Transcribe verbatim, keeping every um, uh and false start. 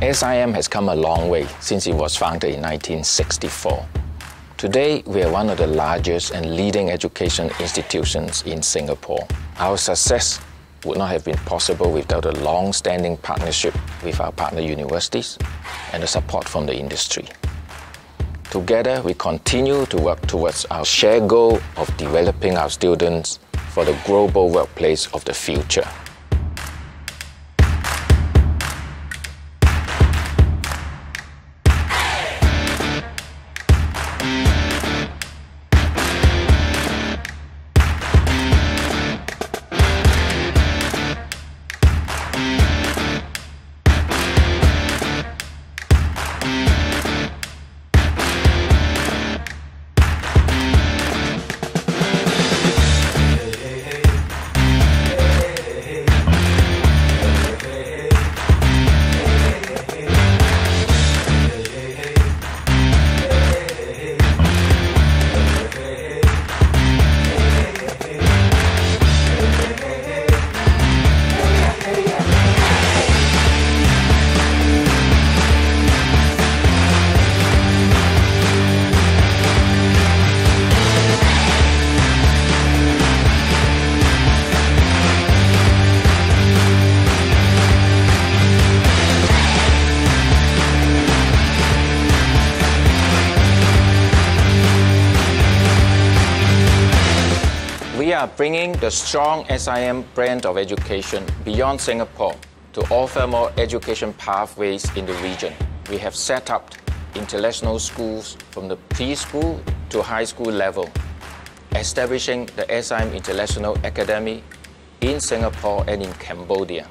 S I M has come a long way since it was founded in nineteen sixty-four. Today, we are one of the largest and leading education institutions in Singapore. Our success would not have been possible without a long-standing partnership with our partner universities and the support from the industry. Together, we continue to work towards our shared goal of developing our students for the global workplace of the future. We are bringing the strong S I M brand of education beyond Singapore to offer more education pathways in the region. We have set up international schools from the preschool to high school level, establishing the S I M International Academy in Singapore and in Cambodia.